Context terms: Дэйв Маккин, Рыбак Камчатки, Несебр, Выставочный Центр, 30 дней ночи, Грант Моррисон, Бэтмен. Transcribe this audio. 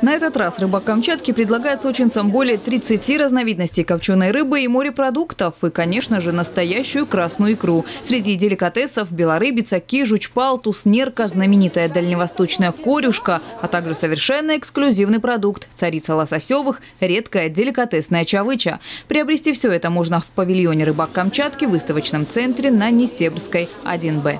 На этот раз рыбак Камчатки предлагает сочинцам более 30 разновидностей копченой рыбы и морепродуктов. И, конечно же, настоящую красную икру. Среди деликатесов – белорыбица, кижуч, палтус, нерка, знаменитая дальневосточная корюшка, а также совершенно эксклюзивный продукт – царица лососевых, редкая деликатесная чавыча. Приобрести все это можно в павильоне «Рыбак Камчатки» в выставочном центре на Несебрской 1Б.